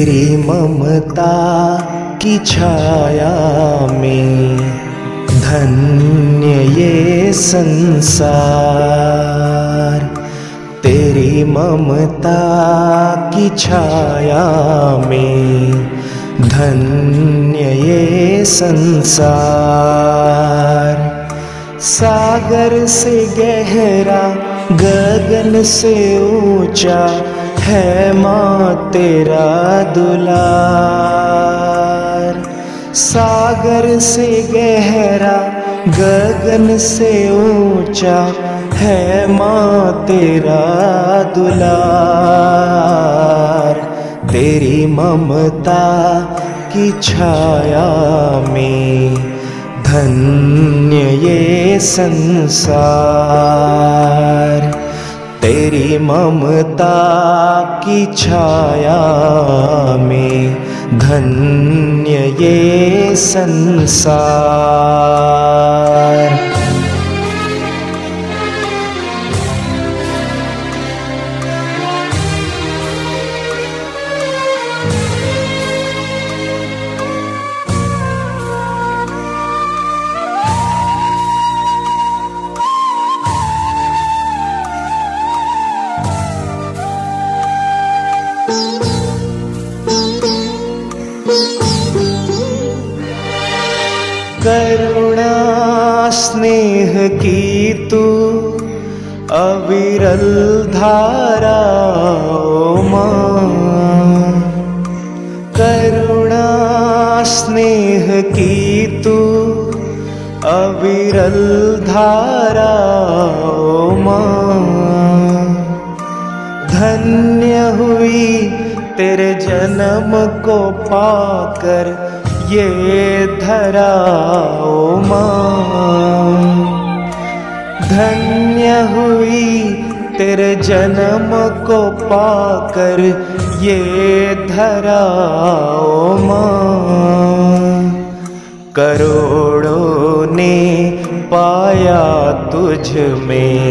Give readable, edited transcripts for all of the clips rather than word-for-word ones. तेरी ममता की छाया में धन्य ये संसार। तेरी ममता की छाया में धन्य ये संसार। सागर से गहरा गगन से ऊंचा है माँ तेरा दुलार। सागर से गहरा गगन से ऊंचा है माँ तेरा दुलार। तेरी ममता की छाया में धन्य ये संसार। तेरी ममता की छाया में धन्य ये संसार। करुणा स्नेह की तू अविरल धारा माँ। करुणा स्नेह की तू अविरल धारा माँ। धन्य हुई तेरे जन्म को पाकर ये धरा ओ माँ। धन्य हुई तेरे जन्म को पाकर ये धरा ओ माँ। करोड़ों ने पाया तुझ में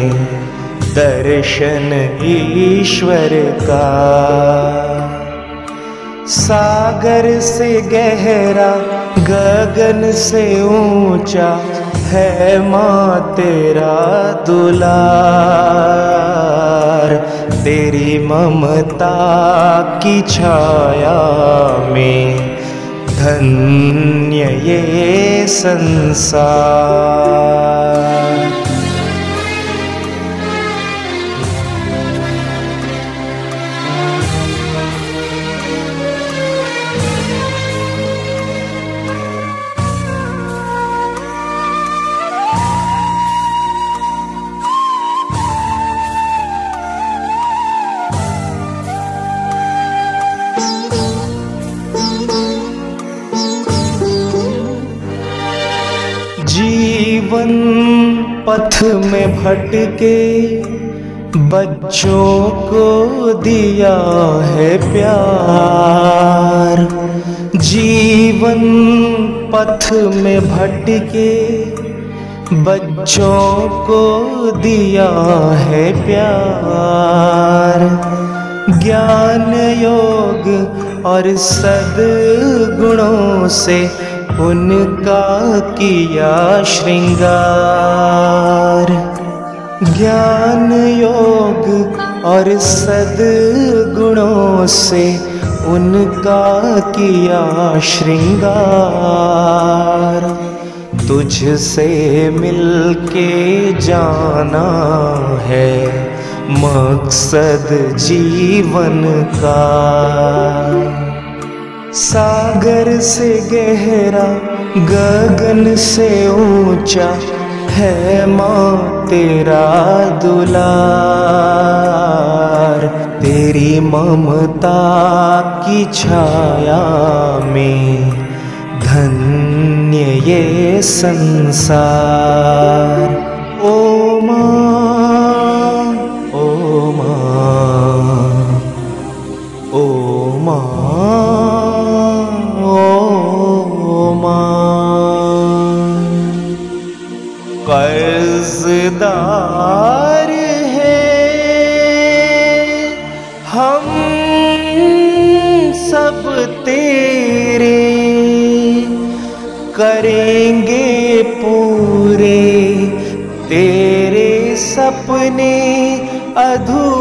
दर्शन ईश्वर का। सागर से गहरा गगन से ऊंचा है माँ तेरा दुलार। तेरी ममता की छाया में धन्य ये संसार। जीवन पथ में भटके बच्चों को दिया है प्यार। जीवन पथ में भटके बच्चों को दिया है प्यार। ज्ञान योग और सद्गुणों से उनका किया श्रृंगार। ज्ञान योग और सद्गुणों से उनका किया श्रृंगार। तुझसे मिलके जाना है मकसद जीवन का। सागर से गहरा गगन से ऊंचा है माँ तेरा दुलार। तेरी ममता की छाया में धन्य ये संसार। ओ माँ कर्जदार है हम सब। करेंगे पूरे तेरे सपने अधूरे।